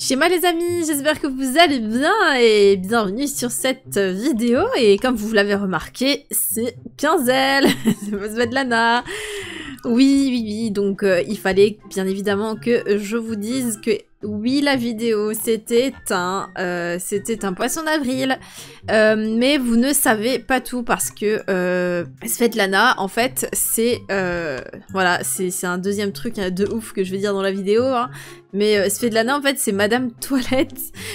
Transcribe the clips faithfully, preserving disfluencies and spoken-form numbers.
Schéma les amis, j'espère que vous allez bien et bienvenue sur cette vidéo. Et comme vous l'avez remarqué, c'est quinzaine, c'est Svetlana. Oui, oui, oui, donc euh, il fallait bien évidemment que je vous dise que oui, la vidéo c'était un, euh, c'était un poisson d'avril. Euh, mais vous ne savez pas tout parce que euh, Svetlana, en fait, c'est euh, voilà, c'est un deuxième truc de ouf que je vais dire dans la vidéo. Hein. Mais euh, Svetlana, en fait, c'est Madame Toilette.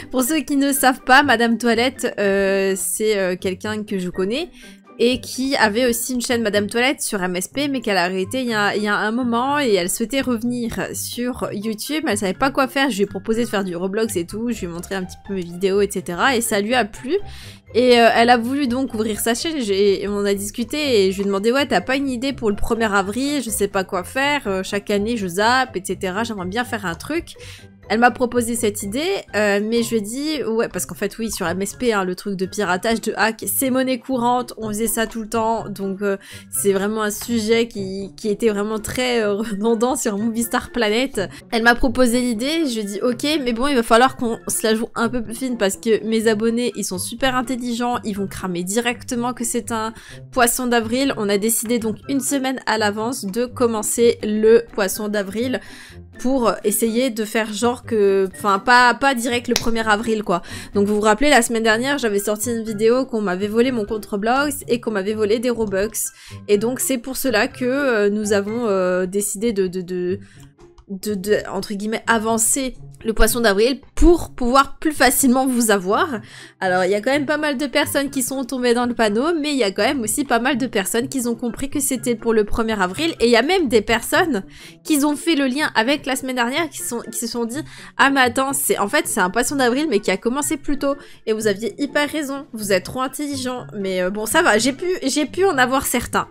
Pour ceux qui ne savent pas, Madame Toilette, euh, c'est euh, quelqu'un que je connais et qui avait aussi une chaîne Madame Toilette sur M S P, mais qu'elle a arrêté il y a, il y a un moment, et elle souhaitait revenir sur YouTube, mais elle savait pas quoi faire. Je lui ai proposé de faire du Roblox et tout, je lui ai montré un petit peu mes vidéos, et cetera, et ça lui a plu, et euh, elle a voulu donc ouvrir sa chaîne, et on a discuté, et je lui ai demandé, ouais, t'as pas une idée pour le premier avril, je sais pas quoi faire, euh, chaque année je zappe, et cetera, j'aimerais bien faire un truc. Elle m'a proposé cette idée, euh, mais je lui ai dit, ouais, parce qu'en fait, oui, sur M S P, hein, le truc de piratage, de hack, c'est monnaie courante, on faisait ça tout le temps, donc euh, c'est vraiment un sujet qui, qui était vraiment très euh, redondant sur MoviestarPlanet. Elle m'a proposé l'idée, je lui ai dit, ok, mais bon, il va falloir qu'on se la joue un peu plus fine, parce que mes abonnés, ils sont super intelligents, ils vont cramer directement que c'est un poisson d'avril. On a décidé donc une semaine à l'avance de commencer le poisson d'avril, pour essayer de faire genre que... Enfin, pas, pas direct le premier avril, quoi. Donc, vous vous rappelez, la semaine dernière, j'avais sorti une vidéo qu'on m'avait volé mon compte Roblox et qu'on m'avait volé des Robux. Et donc, c'est pour cela que euh, nous avons euh, décidé de... de, de... De, de, entre guillemets, avancer le poisson d'avril pour pouvoir plus facilement vous avoir. Alors, il y a quand même pas mal de personnes qui sont tombées dans le panneau, mais il y a quand même aussi pas mal de personnes qui ont compris que c'était pour le premier avril, et il y a même des personnes qui ont fait le lien avec la semaine dernière, qui, sont, qui se sont dit « Ah mais attends, en fait c'est un poisson d'avril mais qui a commencé plus tôt, et vous aviez hyper raison, vous êtes trop intelligent, mais euh, bon ça va, j'ai pu, j'ai pu en avoir certains. »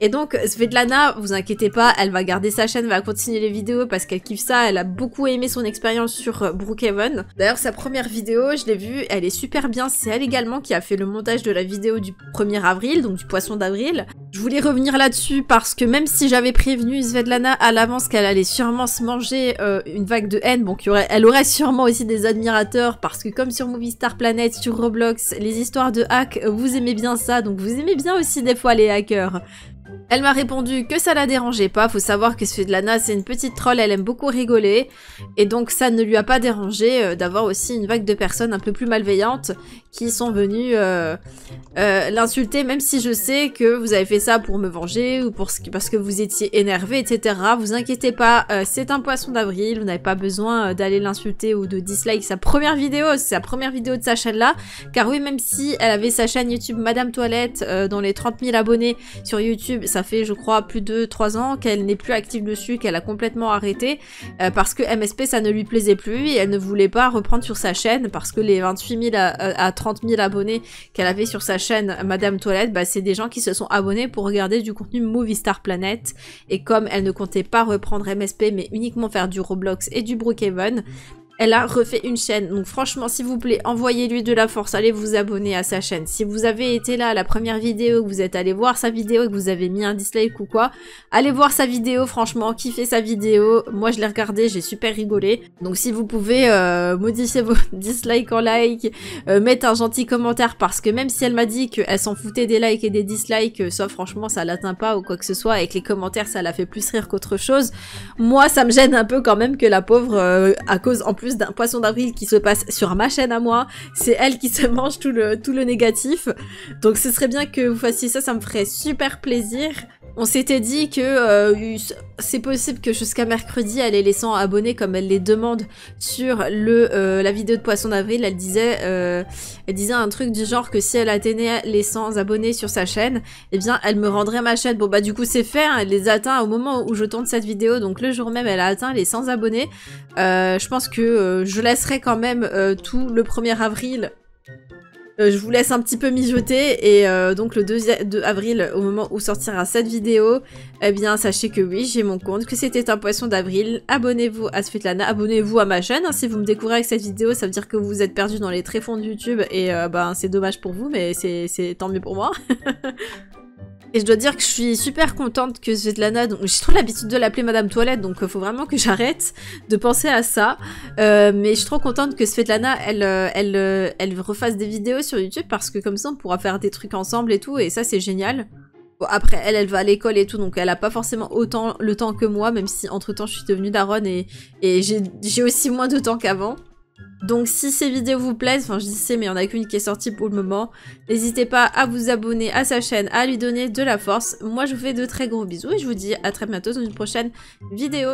Et donc Svetlana, vous inquiétez pas, elle va garder sa chaîne, elle va continuer les vidéos parce qu'elle kiffe ça, elle a beaucoup aimé son expérience sur Brookhaven. D'ailleurs sa première vidéo, je l'ai vue, elle est super bien, c'est elle également qui a fait le montage de la vidéo du premier avril, donc du poisson d'avril. Je voulais revenir là-dessus parce que même si j'avais prévenu Svetlana à l'avance qu'elle allait sûrement se manger euh, une vague de haine, bon qu'elle aurait sûrement aussi des admirateurs parce que comme sur MoviestarPlanet, sur Roblox, les histoires de hack, vous aimez bien ça, donc vous aimez bien aussi des fois les hackers. Elle m'a répondu que ça la dérangeait pas, faut savoir que Svetlana c'est une petite troll, elle aime beaucoup rigoler, et donc ça ne lui a pas dérangé euh, d'avoir aussi une vague de personnes un peu plus malveillantes qui sont venues euh, euh, l'insulter, même si je sais que vous avez fait ça pour me venger ou pour ce qui, parce que vous étiez énervé, et cetera. Vous inquiétez pas, euh, c'est un poisson d'avril, vous n'avez pas besoin d'aller l'insulter ou de dislike sa première vidéo, c'est sa première vidéo de sa chaîne là, car oui, même si elle avait sa chaîne YouTube Madame Toilette euh, dans les trente mille abonnés sur YouTube, ça fait je crois plus de trois ans qu'elle n'est plus active dessus, qu'elle a complètement arrêté euh, parce que M S P ça ne lui plaisait plus et elle ne voulait pas reprendre sur sa chaîne parce que les vingt-huit mille à, à trente mille abonnés qu'elle avait sur sa chaîne Madame Toilette, bah, c'est des gens qui se sont abonnés pour regarder du contenu MoviestarPlanet, et comme elle ne comptait pas reprendre M S P mais uniquement faire du Roblox et du Brookhaven, elle a refait une chaîne. Donc franchement, s'il vous plaît, envoyez-lui de la force, allez vous abonner à sa chaîne. Si vous avez été là à la première vidéo, que vous êtes allé voir sa vidéo et que vous avez mis un dislike ou quoi, allez voir sa vidéo, franchement, kiffez sa vidéo. Moi, je l'ai regardée, j'ai super rigolé. Donc si vous pouvez euh, modifier vos dislikes en like, euh, mettre un gentil commentaire, parce que même si elle m'a dit qu'elle s'en foutait des likes et des dislikes, euh, soit franchement, ça l'atteint pas ou quoi que ce soit, avec les commentaires, ça la fait plus rire qu'autre chose. Moi, ça me gêne un peu quand même que la pauvre, euh, à cause en plus d'un poisson d'avril qui se passe sur ma chaîne à moi, c'est elle qui se mange tout le, tout le négatif, donc ce serait bien que vous fassiez ça, ça me ferait super plaisir. On s'était dit que euh, c'est possible que jusqu'à mercredi, elle les cent abonnés comme elle les demande sur le, euh, la vidéo de poisson d'avril, elle disait euh, elle disait un truc du genre que si elle atteignait les cent abonnés sur sa chaîne, eh bien elle me rendrait ma chaîne. Bon bah du coup c'est fait, hein, elle les atteint au moment où je tourne cette vidéo, donc le jour même elle a atteint les cent abonnés. Euh, je pense que euh, je laisserai quand même euh, tout le premier avril. Euh, je vous laisse un petit peu mijoter, et euh, donc le deux avril, au moment où sortira cette vidéo, eh bien sachez que oui, j'ai mon compte, que c'était un poisson d'avril. Abonnez-vous à Svetlana, abonnez-vous à ma chaîne, hein. Si vous me découvrez avec cette vidéo, ça veut dire que vous vous êtes perdu dans les tréfonds de YouTube, et euh, ben, c'est dommage pour vous, mais c'est tant mieux pour moi. Et je dois dire que je suis super contente que Svetlana... J'ai trop l'habitude de l'appeler Madame Toilette, donc il faut vraiment que j'arrête de penser à ça. Euh, mais je suis trop contente que Svetlana, elle, elle, elle refasse des vidéos sur YouTube, parce que comme ça, on pourra faire des trucs ensemble et tout, et ça, c'est génial. Bon, après, elle, elle va à l'école et tout, donc elle a pas forcément autant le temps que moi, même si entre-temps, je suis devenue daronne et, et j'ai aussi moins de temps qu'avant. Donc si ces vidéos vous plaisent, enfin je dis c'est mais il n'y en a qu'une qui est sortie pour le moment, n'hésitez pas à vous abonner à sa chaîne, à lui donner de la force. Moi je vous fais de très gros bisous et je vous dis à très bientôt dans une prochaine vidéo.